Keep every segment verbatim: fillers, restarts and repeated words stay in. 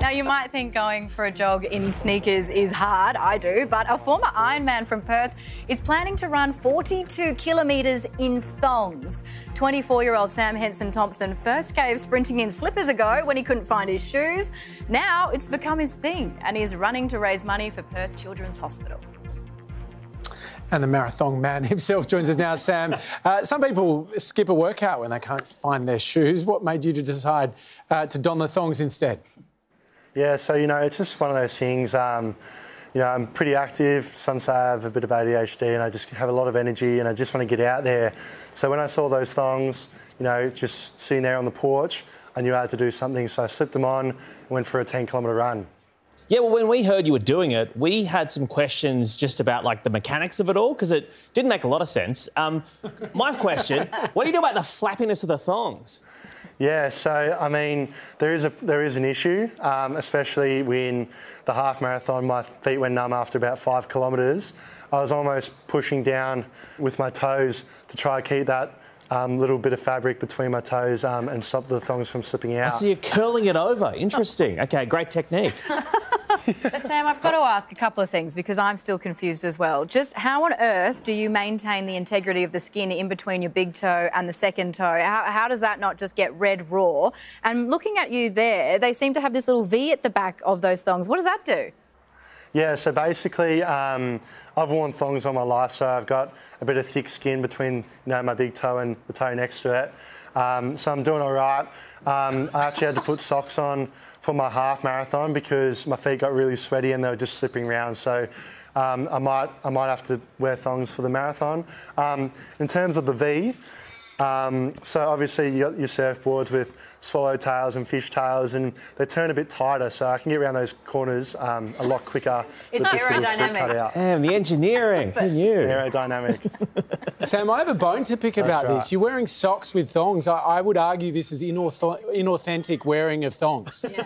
Now, you might think going for a jog in sneakers is hard. I do. But a former Ironman from Perth is planning to run forty-two kilometres in thongs. twenty-four-year-old Sam Hensen-Thompson first gave sprinting in slippers a go when he couldn't find his shoes. Now it's become his thing and he's running to raise money for Perth Children's Hospital. And the marathon man himself joins us now, Sam. Uh, some people skip a workout when they can't find their shoes. What made you to decide uh, to don the thongs instead? Yeah, so, you know, it's just one of those things. Um, you know, I'm pretty active. Some say I have a bit of A D H D and I just have a lot of energy and I just want to get out there. So when I saw those thongs, you know, just sitting there on the porch, I knew I had to do something. So I slipped them on and went for a ten kilometre run. Yeah, well, when we heard you were doing it, we had some questions just about, like, the mechanics of it all, because it didn't make a lot of sense. Um, my question, what do you do about the flappiness of the thongs? Yeah, so, I mean, there is, a, there is an issue, um, especially when the half marathon, my feet went numb after about five kilometres. I was almost pushing down with my toes to try to keep that Um, little bit of fabric between my toes um, and stop the thongs from slipping out. Oh, so you're curling it over. Interesting. OK, great technique. But, Sam, I've got to ask a couple of things because I'm still confused as well. Just how on earth do you maintain the integrity of the skin in between your big toe and the second toe? How, how does that not just get red raw? And looking at you there, they seem to have this little V at the back of those thongs. What does that do? Yeah, so basically um, I've worn thongs all my life, so I've got a bit of thick skin between, you know, my big toe and the toe next to it. Um, so I'm doing all right. Um, I actually had to put socks on for my half marathon because my feet got really sweaty and they were just slipping around. So um, I might I might have to wear thongs for the marathon. Um, in terms of the V, um, so obviously you got your surfboards with swallowtails and fishtails, and they turn a bit tighter, so I can get around those corners um, a lot quicker. It's aerodynamic. Damn, the engineering. Who knew? Aerodynamic. Sam, I have a bone to pick That's about right. this. You're wearing socks with thongs. I, I would argue this is inauth inauthentic wearing of thongs. Yeah.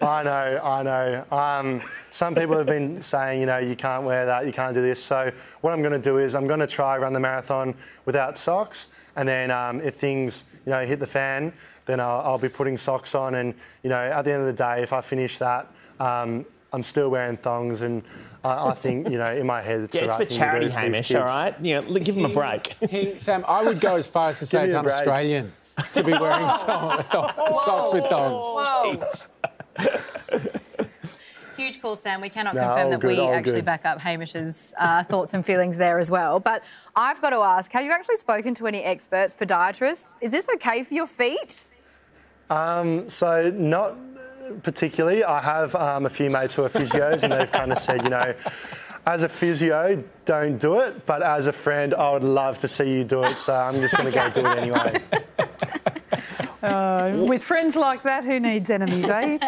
I know, I know. Um, some people have been saying, you know, you can't wear that, you can't do this. So what I'm going to do is I'm going to try run the marathon without socks, and then um, if things, you know, hit the fan, then I'll, I'll be putting socks on. And, you know, at the end of the day, if I finish that, um, I'm still wearing thongs. And I, I think, you know, in my head, it's yeah, the right thing to do. It's for charity, Hamish, all right? You know, give him a break. Sam, I would go as far as to say it's un-Australian to be wearing so socks with thongs. Huge call, Sam. We cannot no, confirm that good, we actually good. back up Hamish's uh, thoughts and feelings there as well. But I've got to ask, have you actually spoken to any experts, podiatrists? Is this okay for your feet? Um, so not particularly. I have um, a few mates who are physios and they've kind of said, you know, as a physio, don't do it, but as a friend, I would love to see you do it, so I'm just going to go do it anyway. Uh, with friends like that, who needs enemies, eh?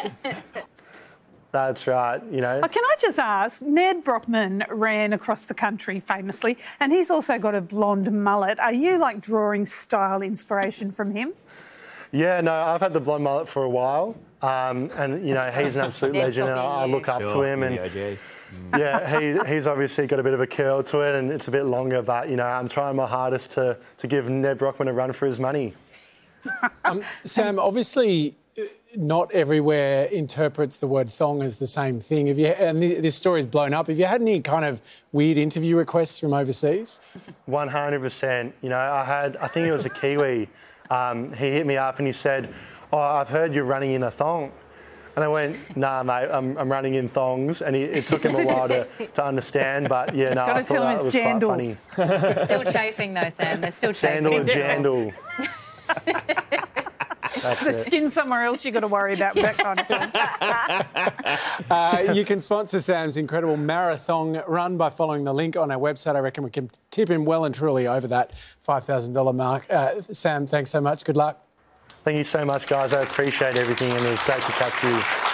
That's right, you know. Oh, can I just ask, Ned Brockman ran across the country famously and he's also got a blonde mullet. Are you, like, drawing style inspiration from him? Yeah, no, I've had the blonde mullet for a while um, and, you know, he's an absolute legend and I look up sure, to him. And mm. Yeah, he, he's obviously got a bit of a curl to it and it's a bit longer, but, you know, I'm trying my hardest to, to give Ned Brockman a run for his money. um, Sam, obviously, not everywhere interprets the word thong as the same thing. Have you, and this story's blown up. Have you had any kind of weird interview requests from overseas? one hundred percent. You know, I had, I think it was a Kiwi. Um, he hit me up and he said, oh, I've heard you're running in a thong. And I went, nah, mate, I'm, I'm running in thongs. And he, it took him a while to, to understand, but, yeah, no, I thought that was jandals. Quite funny. Still chafing, though, Sam. They're still chafing. Sandal and jandal. That's it's the it. skin somewhere else you've got to worry about. That kind of thing. uh, you can sponsor Sam's incredible marathon run by following the link on our website. I reckon we can tip him well and truly over that five thousand dollar mark. Uh, Sam, thanks so much. Good luck. Thank you so much, guys. I appreciate everything and it was great to catch you.